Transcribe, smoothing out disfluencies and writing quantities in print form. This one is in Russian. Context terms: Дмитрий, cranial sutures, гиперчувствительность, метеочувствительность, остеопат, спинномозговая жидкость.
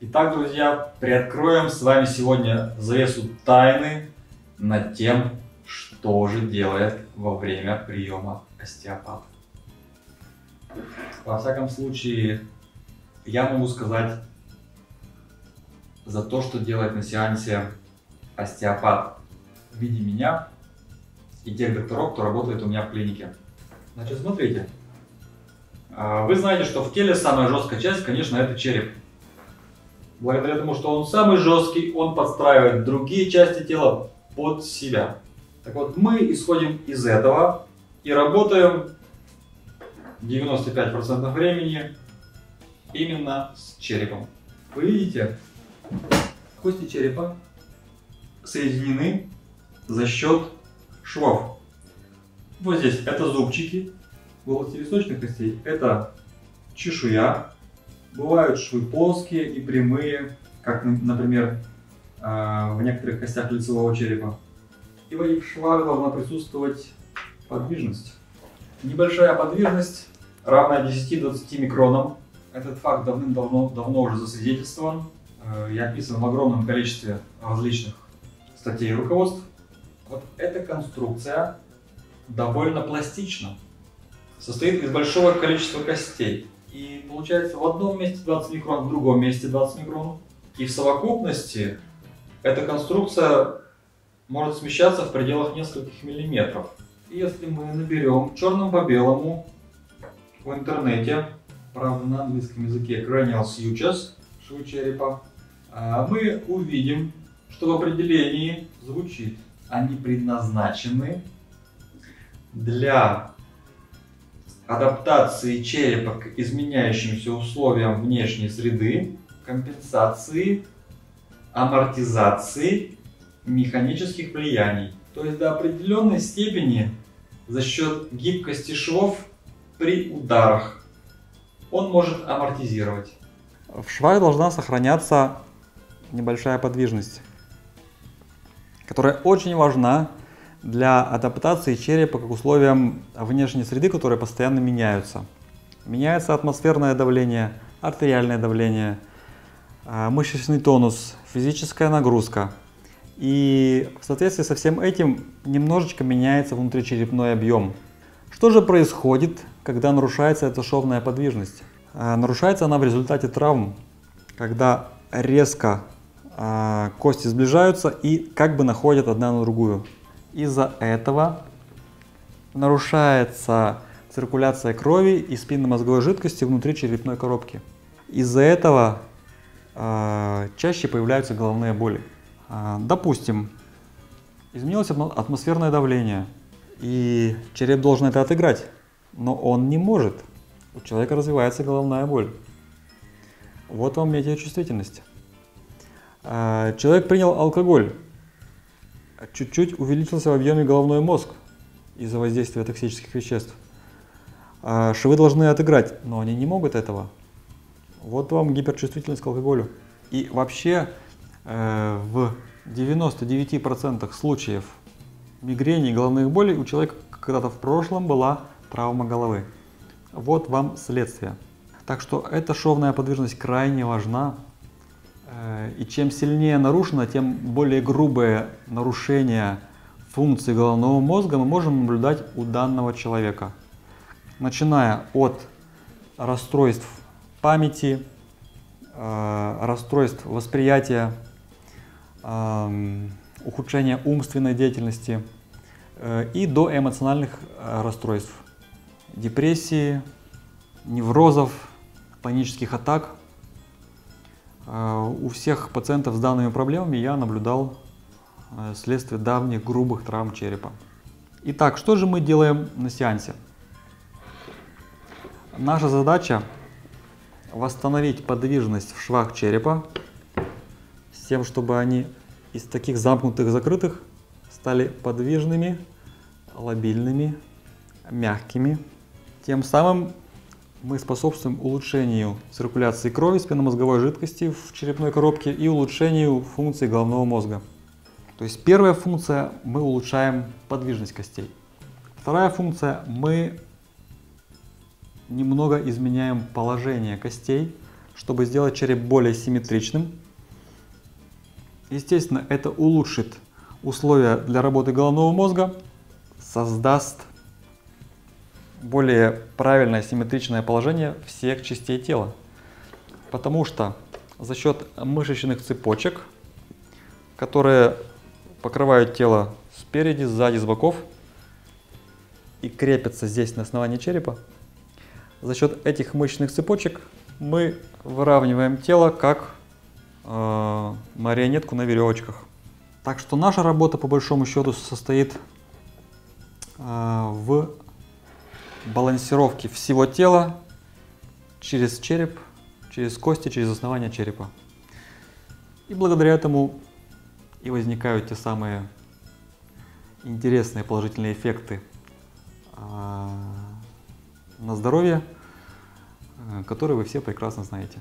Итак, друзья, приоткроем с вами сегодня завесу тайны над тем, что же делает во время приема остеопата. Во всяком случае, я могу сказать за то, что делает на сеансе остеопат в виде меня и тех докторов, кто работает у меня в клинике. Значит, смотрите. Вы знаете, что в теле самая жесткая часть, конечно, это череп. Благодаря тому, что он самый жесткий, он подстраивает другие части тела под себя. Так вот, мы исходим из этого и работаем 95% времени именно с черепом. Вы видите, кости черепа соединены за счет швов. Вот здесь это зубчики, в области височных костей это чешуя. Бывают швы плоские и прямые, как, например, в некоторых костях лицевого черепа. И в этих швах должна присутствовать подвижность. Небольшая подвижность, равная 10-20 микронам. Этот факт давным-давно уже засвидетельствован и описан в огромном количестве различных статей и руководств. Вот эта конструкция довольно пластична. Состоит из большого количества костей. И получается в одном месте 20 микрон, в другом месте 20 микрон. И в совокупности эта конструкция может смещаться в пределах нескольких миллиметров. И если мы наберем черным по белому в интернете, правда на английском языке, cranial sutures, швы черепа, мы увидим, что в определении звучит: они предназначены для адаптации черепа к изменяющимся условиям внешней среды, компенсации, амортизации механических влияний. То есть до определенной степени за счет гибкости швов при ударах он может амортизировать. В швах должна сохраняться небольшая подвижность, которая очень важна для адаптации черепа к условиям внешней среды, которые постоянно меняются. Меняется атмосферное давление, артериальное давление, мышечный тонус, физическая нагрузка. И в соответствии со всем этим немножечко меняется внутричерепной объем. Что же происходит, когда нарушается эта шовная подвижность? Нарушается она в результате травм, когда резко кости сближаются и как бы находят одна на другую. Из-за этого нарушается циркуляция крови и спинномозговой жидкости внутри черепной коробки. Из-за этого чаще появляются головные боли. Допустим, изменилось атмосферное давление, и череп должен это отыграть, но он не может. У человека развивается головная боль. Вот вам метеочувствительность. Человек принял алкоголь. Чуть-чуть увеличился в объеме головной мозг из-за воздействия токсических веществ. Швы должны отыграть, но они не могут этого. Вот вам гиперчувствительность к алкоголю. И вообще в 99% случаев мигрени и головных болей у человека когда-то в прошлом была травма головы. Вот вам следствие. Так что эта шовная подвижность крайне важна. И чем сильнее нарушено, тем более грубые нарушения функций головного мозга мы можем наблюдать у данного человека. Начиная от расстройств памяти, расстройств восприятия, ухудшения умственной деятельности и до эмоциональных расстройств, депрессии, неврозов, панических атак. У всех пациентов с данными проблемами я наблюдал следствие давних грубых травм черепа. Итак, что же мы делаем на сеансе? Наша задача — восстановить подвижность в швах черепа с тем, чтобы они из таких замкнутых, закрытых стали подвижными, лобильными, мягкими. Тем самым мы способствуем улучшению циркуляции крови, спинномозговой жидкости в черепной коробке и улучшению функций головного мозга. То есть первая функция – мы улучшаем подвижность костей. Вторая функция – мы немного изменяем положение костей, чтобы сделать череп более симметричным. Естественно, это улучшит условия для работы головного мозга, создаст более правильное симметричное положение всех частей тела. Потому что за счет мышечных цепочек, которые покрывают тело спереди, сзади, с боков и крепятся здесь на основании черепа, за счет этих мышечных цепочек мы выравниваем тело как марионетку на веревочках. Так что наша работа по большому счету состоит в балансировке всего тела через череп, через кости, через основание черепа. И благодаря этому и возникают те самые интересные положительные эффекты на здоровье, которые вы все прекрасно знаете.